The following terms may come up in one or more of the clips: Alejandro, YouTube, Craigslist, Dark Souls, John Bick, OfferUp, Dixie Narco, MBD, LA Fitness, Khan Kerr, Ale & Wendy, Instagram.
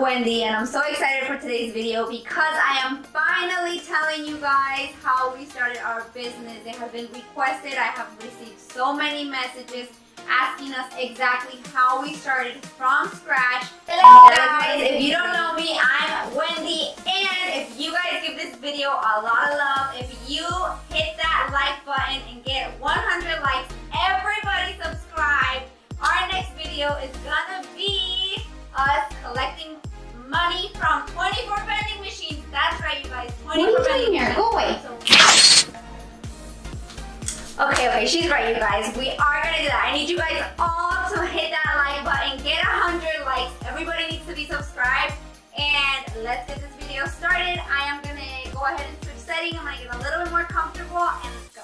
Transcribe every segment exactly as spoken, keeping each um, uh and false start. Wendy, and I'm so excited for today's video because I am finally telling you guys how we started our business. They have been requested. I have received so many messages asking us exactly how we started from scratch. Hello guys, if you don't know me, I'm Wendy, and if you guys give this video a lot of love, if you hit that like button and get one hundred likes, everybody subscribe. Our next video is gonna be us collecting money from twenty-four vending machines. That's right, you guys. twenty-four vending machines. Go away. Okay, okay, she's right, you guys. We are gonna do that. I need you guys all to hit that like button, get one hundred likes. Everybody needs to be subscribed, and let's get this video started. I am gonna go ahead and switch setting. I'm gonna get a little bit more comfortable, and let's go.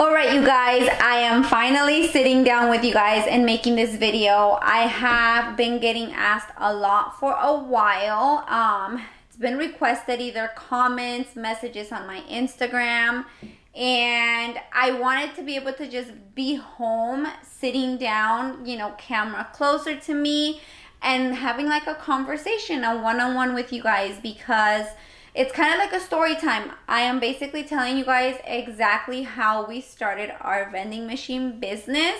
Alright you guys, I am finally sitting down with you guys and making this video. I have been getting asked a lot for a while. Um, it's been requested, either comments, messages on my Instagram. And I wanted to be able to just be home, sitting down, you know, camera closer to me. And having like a conversation, a one-on-one with you guys, because it's kind of like a story time. I am basically telling you guys exactly how we started our vending machine business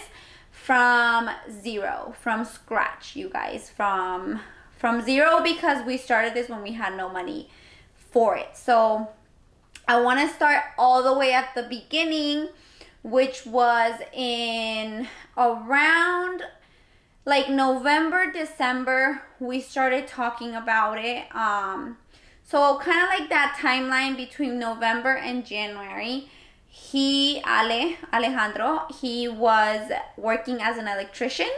from zero, from scratch, you guys, from from zero, because we started this when we had no money for it. So I want to start all the way at the beginning, which was in around like November, December. We started talking about it. Um, So kind of like that timeline between November and January, he, Ale, Alejandro, he was working as an electrician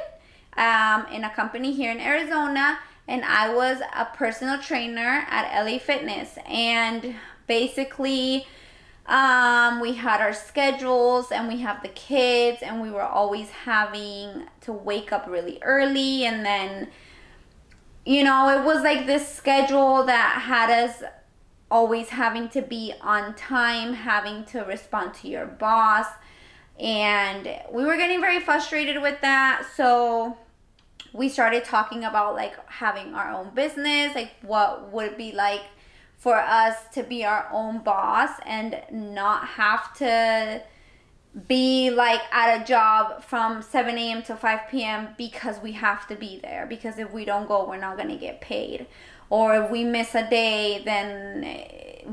um, in a company here in Arizona, and I was a personal trainer at L A Fitness. And basically, um, we had our schedules, and we have the kids, and we were always having to wake up really early, and then, you know, it was like this schedule that had us always having to be on time, having to respond to your boss, and we were getting very frustrated with that. So we started talking about like having our own business, like what would it be like for us to be our own boss and not have to be like at a job from seven A M to five P M because we have to be there, because if we don't go, we're not gonna get paid, or if we miss a day, then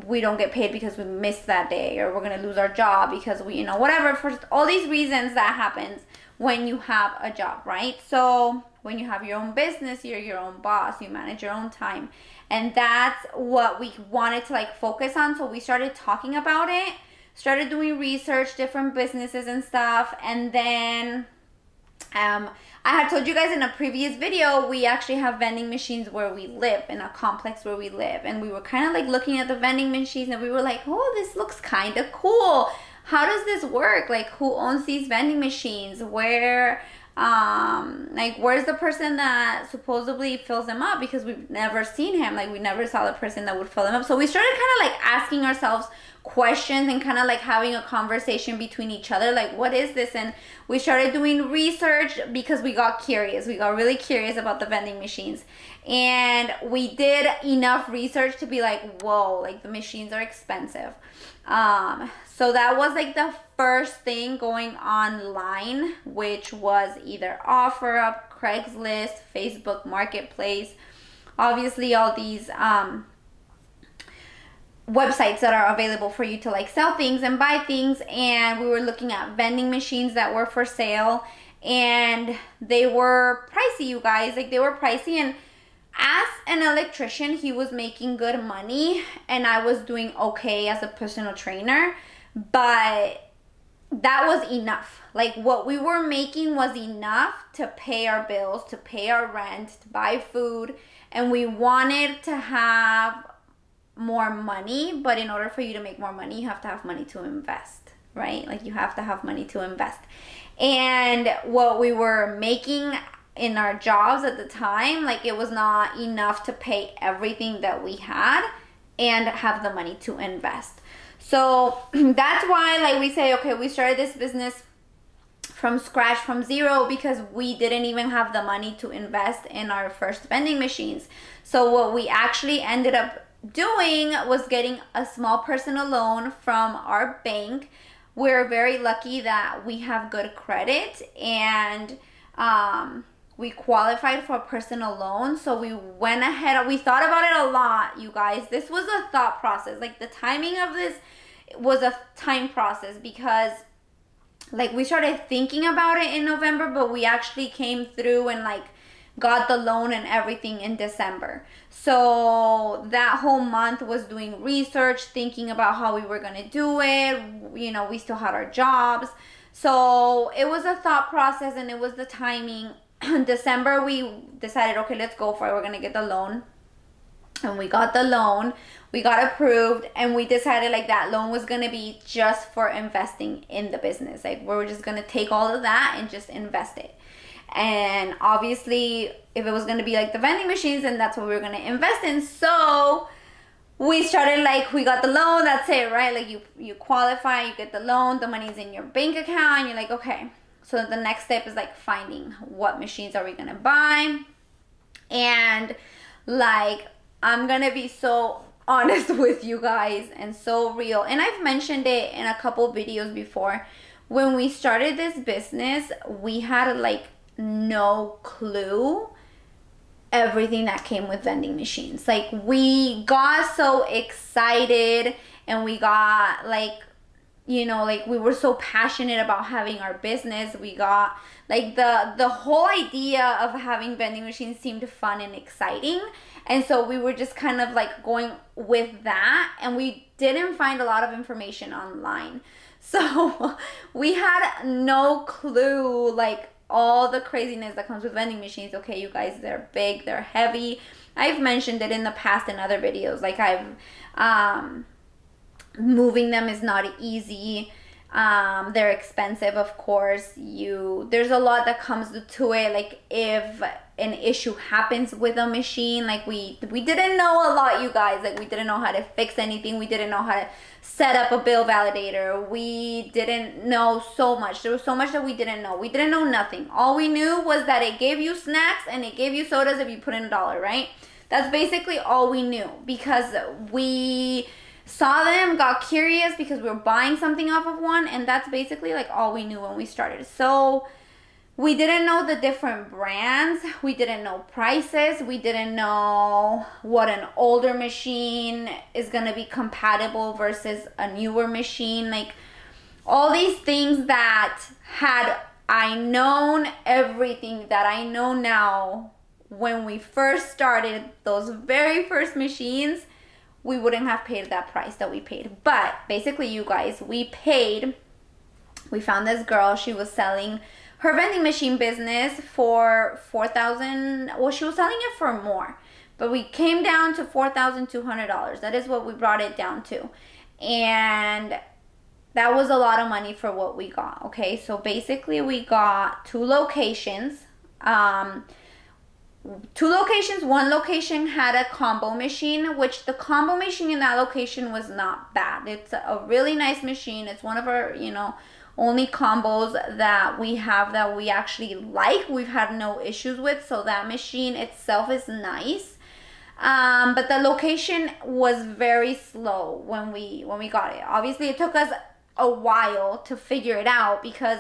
we don't get paid because we missed that day, or we're gonna lose our job because we, you know, whatever, for all these reasons that happens when you have a job, right? So when you have your own business, you're your own boss, you manage your own time, and that's what we wanted to like focus on. So we started talking about it, started doing research, different businesses and stuff. And then um, I had told you guys in a previous video, we actually have vending machines where we live, in a complex where we live. And we were kind of like looking at the vending machines, and we were like, oh, this looks kind of cool. How does this work? Like, who owns these vending machines? Where, um, like, where's the person that supposedly fills them up? Because we've never seen him. Like, we never saw the person that would fill them up. So we started kind of like asking ourselves questions and kind of like having a conversation between each other, like, what is this? And we started doing research because we got curious. We got really curious about the vending machines, and we did enough research to be like, whoa, like the machines are expensive. Um so that was like the first thing, going online, which was either OfferUp, Craigslist, Facebook Marketplace, obviously all these um websites that are available for you to like sell things and buy things. And we were looking at vending machines that were for sale, and they were pricey, you guys, like they were pricey. And as an electrician, he was making good money, and I was doing okay as a personal trainer, but that was enough. Like, what we were making was enough to pay our bills, to pay our rent, to buy food, and we wanted to have more money. But in order for you to make more money, you have to have money to invest, right? Like, you have to have money to invest. And what we were making in our jobs at the time, like, it was not enough to pay everything that we had and have the money to invest. So that's why, like, we say, okay, we started this business from scratch, from zero, because we didn't even have the money to invest in our first vending machines. So what we actually ended up doing was getting a small personal loan from our bank. We're very lucky that we have good credit, and um, we qualified for a personal loan. So we went ahead, we thought about it a lot, you guys. This was a thought process. Like, the timing of this was a time process, because like we started thinking about it in November, but we actually came through and like got the loan and everything in December. So that whole month was doing research, thinking about how we were gonna do it. You know, we still had our jobs. So it was a thought process, and it was the timing. In December, we decided, okay, let's go for it. We're gonna get the loan. And we got the loan, we got approved, and we decided like that loan was gonna be just for investing in the business. Like, we were just gonna take all of that and just invest it. And obviously, if it was gonna be like the vending machines, then that's what we were gonna invest in. So we started like, we got the loan, that's it, right? Like, you, you qualify, you get the loan, the money's in your bank account, and you're like, okay. So the next step is like finding what machines are we gonna buy. And like, I'm gonna be so honest with you guys and so real. And I've mentioned it in a couple videos before. When we started this business, we had like no clue everything that came with vending machines. Like, we got so excited, and we got like, you know, like we were so passionate about having our business. We got like the the whole idea of having vending machines seemed fun and exciting. And so we were just kind of like going with that, and we didn't find a lot of information online. So we had no clue, like all the craziness that comes with vending machines. Okay, you guys, they're big, they're heavy. I've mentioned it in the past in other videos. Like, I've, um, moving them is not easy. Um, they're expensive, of course. You, there's a lot that comes to it. Like, if an issue happens with a machine, like we we didn't know a lot, you guys. Like, we didn't know how to fix anything. We didn't know how to set up a bill validator. We didn't know so much. There was so much that we didn't know. We didn't know nothing. All we knew was that it gave you snacks and it gave you sodas if you put in a dollar, right? That's basically all we knew, because we saw them, got curious because we were buying something off of one, and that's basically like all we knew when we started. So we didn't know the different brands, we didn't know prices, we didn't know what an older machine is gonna be compatible versus a newer machine. Like, all these things that had I known everything that I know now when we first started those very first machines, we wouldn't have paid that price that we paid. But basically, you guys, we paid, we found this girl, she was selling her vending machine business for four thousand dollars. Well, she was selling it for more, but we came down to four thousand two hundred dollars. That is what we brought it down to. And that was a lot of money for what we got, okay? So basically, we got two locations. Um, two locations, one location had a combo machine, which the combo machine in that location was not bad. It's a really nice machine. It's one of our, you know, only combos that we have that we actually like. We've had no issues with, so that machine itself is nice. Um, but the location was very slow when we when we got it. Obviously, it took us a while to figure it out, because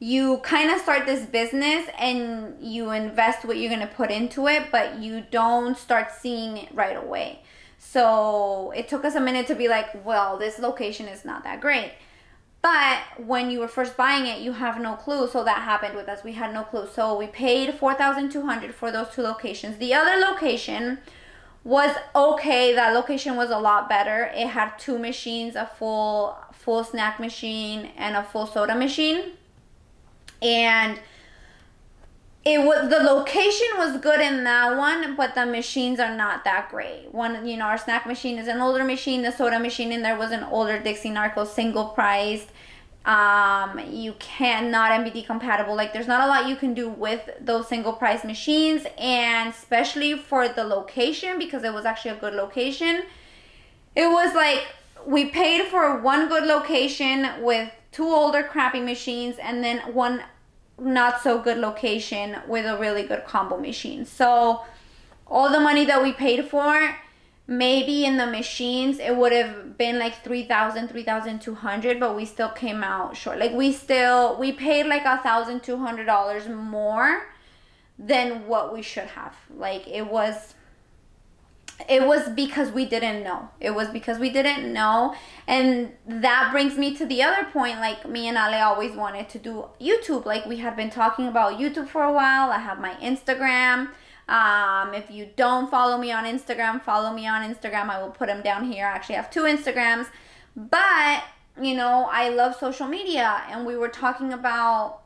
you kind of start this business and you invest what you're going to put into it, but you don't start seeing it right away. So it took us a minute to be like, well, this location is not that great. But when you were first buying it, you have no clue. So that happened with us. We had no clue. So we paid four thousand two hundred dollars for those two locations. The other location was okay. That location was a lot better. It had two machines, a full, full snack machine and a full soda machine. And it was, the location was good in that one, but the machines are not that great. One, you know, our snack machine is an older machine, the soda machine in there was an older Dixie Narco single priced. Um, you cannot M B D compatible. Like, there's not a lot you can do with those single price machines, and especially for the location, because it was actually a good location. It was like, we paid for one good location with two older crappy machines, and then one not so good location with a really good combo machine. So all the money that we paid for, maybe in the machines it would have been like three thousand, three thousand two hundred, but we still came out short. Like we still we paid like a thousand two hundred dollars more than what we should have. Like it was it was because we didn't know. It was because we didn't know. And that brings me to the other point. Like, me and Ale always wanted to do YouTube. Like, we had been talking about YouTube for a while. I have my Instagram. Um, if you don't follow me on Instagram, follow me on Instagram. I will put them down here. I actually have two Instagrams. But, you know, I love social media. And we were talking about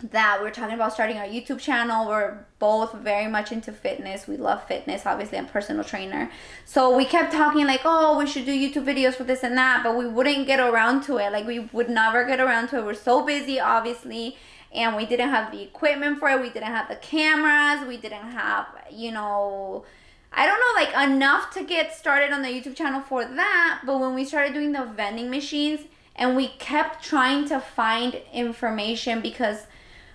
that. We were talking about starting our YouTube channel. We're both very much into fitness. We love fitness. Obviously, I'm a personal trainer. So we kept talking like, oh, we should do YouTube videos for this and that. But we wouldn't get around to it. Like, we would never get around to it. We're so busy, obviously. And we didn't have the equipment for it. We didn't have the cameras. We didn't have, you know, I don't know, like enough to get started on the YouTube channel for that. But when we started doing the vending machines, and we kept trying to find information, because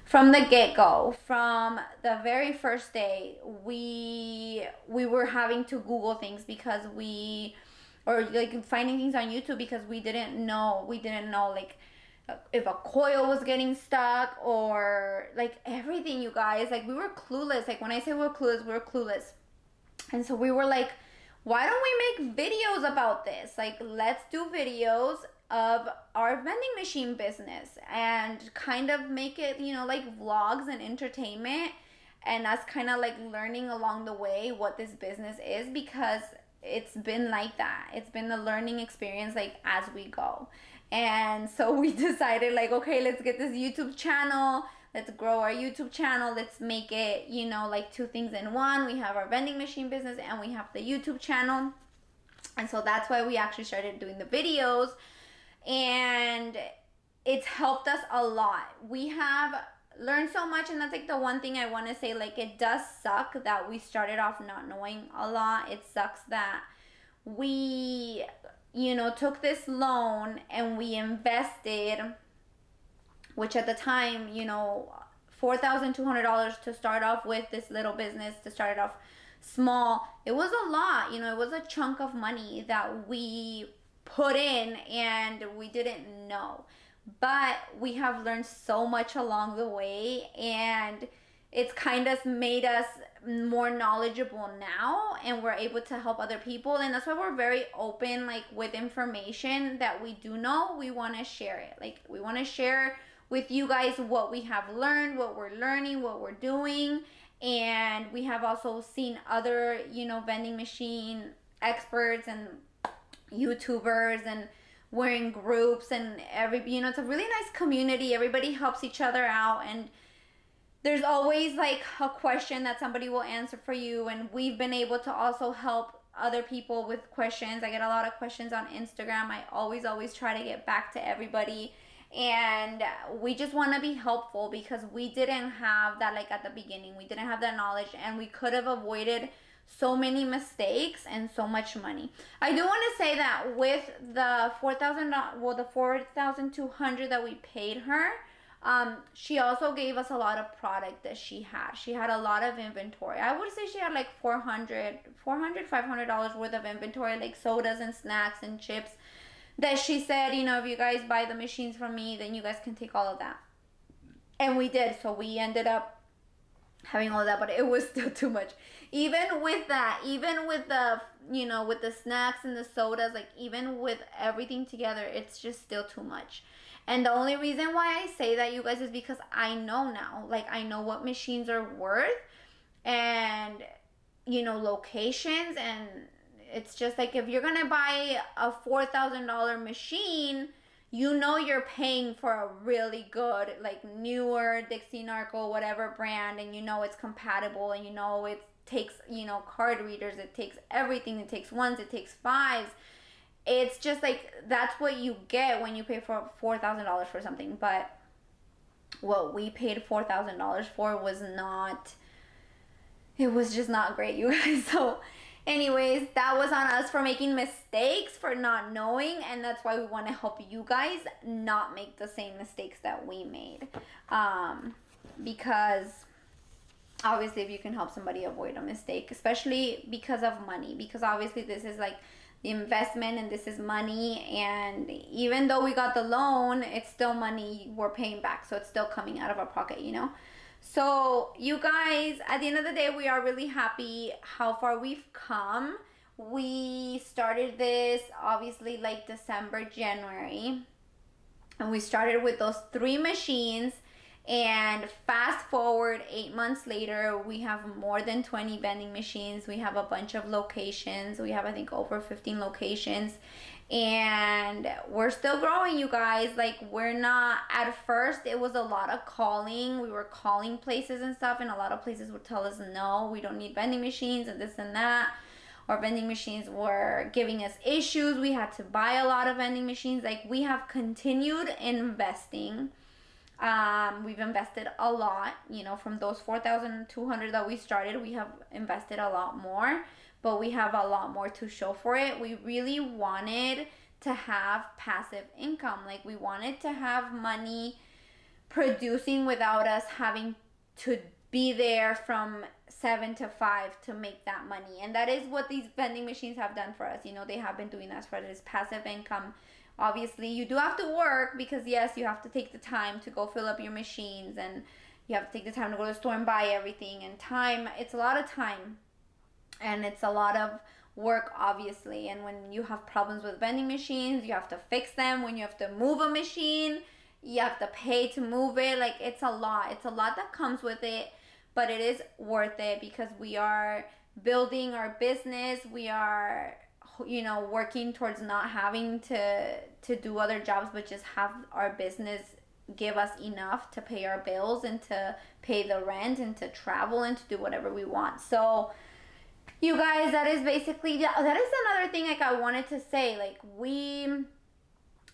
from the get-go, from the very first day, we we were having to Google things because we, or like finding things on YouTube because we didn't know, we didn't know like if a coil was getting stuck, or like everything, you guys. Like, we were clueless. Like, when I say we're clueless, we're clueless. And so we were like, why don't we make videos about this? Like, let's do videos of our vending machine business and kind of make it, you know, like vlogs and entertainment, and us kind of like learning along the way what this business is, because it's been like that. It's been a learning experience, like as we go. And so we decided like, okay, let's get this YouTube channel. Let's grow our YouTube channel. Let's make it, you know, like two things in one. We have our vending machine business and we have the YouTube channel. And so that's why we actually started doing the videos. And it's helped us a lot. We have learned so much, and that's like the one thing I want to say. Like, it does suck that we started off not knowing a lot. It sucks that we, you know, took this loan and we invested, which at the time, you know, four thousand two hundred dollars to start off with this little business, to start it off small. It was a lot, you know, it was a chunk of money that we put in and we didn't know, but we have learned so much along the way, and it's kind of made us more knowledgeable now, and we're able to help other people. And that's why we're very open, like with information that we do know, we want to share it. Like, we want to share with you guys what we have learned, what we're learning, what we're doing. And we have also seen other, you know, vending machine experts and YouTubers, and we're in groups, and every, you know, it's a really nice community. Everybody helps each other out, and there's always like a question that somebody will answer for you. And we've been able to also help other people with questions. I get a lot of questions on Instagram. I always, always try to get back to everybody. And we just want to be helpful, because we didn't have that like at the beginning. We didn't have that knowledge, and we could have avoided so many mistakes and so much money. I do want to say that with the four thousand dollars, well, the four thousand two hundred dollars that we paid her, um, she also gave us a lot of product that she had. She had a lot of inventory. I would say she had like four hundred, four hundred, five hundred dollars worth of inventory, like sodas and snacks and chips, that she said, you know, if you guys buy the machines from me, then you guys can take all of that. And we did. So we ended up having all of that, but it was still too much. Even with that, even with the, you know, with the snacks and the sodas, like even with everything together, it's just still too much. And the only reason why I say that, you guys, is because I know now. Like, I know what machines are worth, and, you know, locations. And it's just like, if you're going to buy a four thousand dollar machine, you know you're paying for a really good, like, newer Dixie Narco, whatever brand. And you know it's compatible, and you know it takes, you know, card readers. It takes everything. It takes ones. It takes fives. It's just like, that's what you get when you pay for four thousand dollars for something. But what we paid four thousand dollars for was not, it was just not great, you guys. So Anyways, that was on us for making mistakes, for not knowing, and that's why we want to help you guys not make the same mistakes that we made. Um, because obviously if you can help somebody avoid a mistake, especially because of money, because obviously this is like the investment and this is money, and even though we got the loan, it's still money we're paying back, so it's still coming out of our pocket, you know? So you guys, at the end of the day, we are really happy how far we've come. We started this obviously like December, January, and we started with those three machines, and fast forward eight months later, we have more than twenty vending machines. We have a bunch of locations. We have, I think, over fifteen locations, and we're still growing, you guys. Like, we're not, at first it was a lot of calling. We were calling places and stuff, and a lot of places would tell us, no, we don't need vending machines and this and that. Our vending machines were giving us issues. We had to buy a lot of vending machines. Like, we have continued investing. Um, we've invested a lot, you know, from those four thousand two hundred that we started, we have invested a lot more, but we have a lot more to show for it. We really wanted to have passive income. Like, we wanted to have money producing without us having to be there from seven to five to make that money. And that is what these vending machines have done for us. You know, they have been doing that for us. It is passive income. Obviously, you do have to work because, yes, you have to take the time to go fill up your machines, and you have to take the time to go to the store and buy everything, and time, it's a lot of time, and it's a lot of work, obviously. And when you have problems with vending machines, you have to fix them. When you have to move a machine, you have to pay to move it. Like, it's a lot. It's a lot that comes with it, but it is worth it because we are building our business. We are, you know, working towards not having to to do other jobs, but just have our business give us enough to pay our bills and to pay the rent and to travel and to do whatever we want. So you guys, that is basically, that is another thing, like, I wanted to say, like, we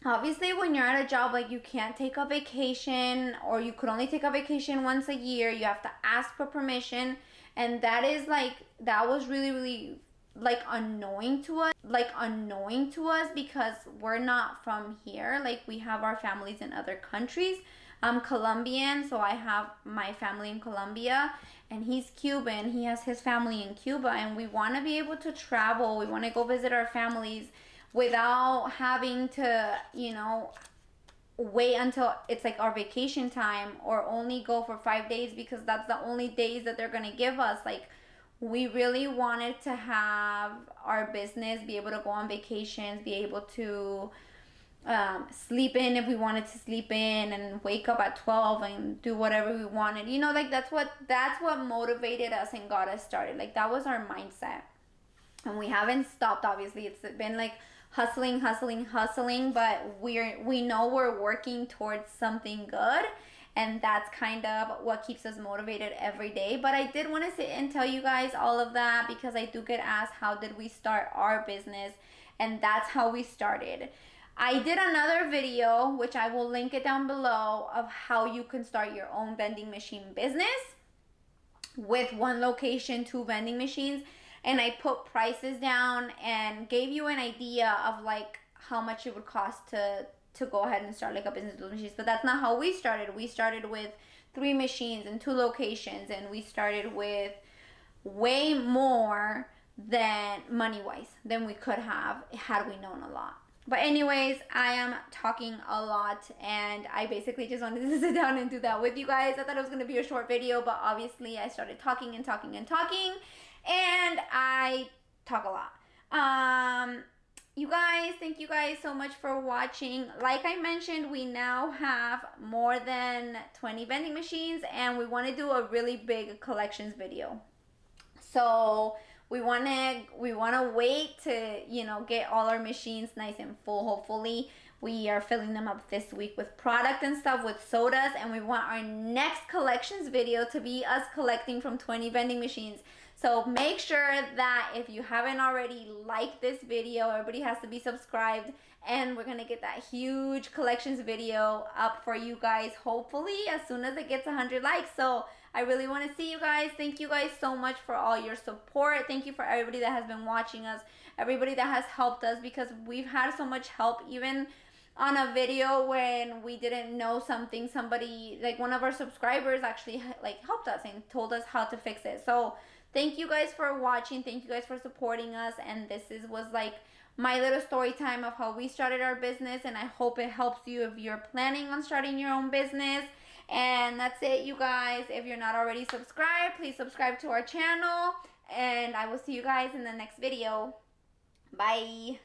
obviously, when you're at a job, like, you can't take a vacation, or you could only take a vacation once a year. You have to ask for permission, and that is like, that was really really like annoying to us like annoying to us because we're not from here. Like, we have our families in other countries. I'm Colombian, so I have my family in Colombia, and he's Cuban, he has his family in Cuba, and we want to be able to travel. We want to go visit our families without having to, you know, wait until it's like our vacation time, or only go for five days, because that's the only days that they're going to give us. Like, we really wanted to have our business, be able to go on vacations, be able to um, sleep in if we wanted to sleep in, and wake up at twelve and do whatever we wanted. You know, like, that's what that's what motivated us and got us started. Like, that was our mindset. And we haven't stopped, obviously. It's been like hustling, hustling, hustling, but we're we know we're working towards something good. And that's kind of what keeps us motivated every day. But I did want to sit and tell you guys all of that, because I do get asked, how did we start our business? And that's how we started. I did another video, which I will link it down below, of how you can start your own vending machine business with one location, two vending machines. And I put prices down and gave you an idea of like how much it would cost to to go ahead and start like a business with machines. But that's not how we started. We started with three machines and two locations, and we started with way more than money wise than we could have had we known a lot. But anyways, I am talking a lot, and I basically just wanted to sit down and do that with you guys. I thought it was going to be a short video, but obviously I started talking and talking and talking, and I talk a lot. Um, You guys, thank you guys so much for watching. Like I mentioned, we now have more than twenty vending machines, and we want to do a really big collections video. So we want to we want to wait to, you know, get all our machines nice and full. Hopefully, we are filling them up this week with product and stuff, with sodas, and we want our next collections video to be us collecting from twenty vending machines. So make sure that if you haven't already liked this video, everybody has to be subscribed, and we're gonna get that huge collections video up for you guys, hopefully as soon as it gets one hundred likes. So I really want to see you guys. Thank you guys so much for all your support. Thank you for everybody that has been watching us, everybody that has helped us, because we've had so much help. Even on a video when we didn't know something, somebody, like one of our subscribers actually like helped us and told us how to fix it. So thank you guys for watching, thank you guys for supporting us, and this is was like my little story time of how we started our business, and I hope it helps you if you're planning on starting your own business. And that's it, you guys. If you're not already subscribed, please subscribe to our channel, and I will see you guys in the next video. Bye.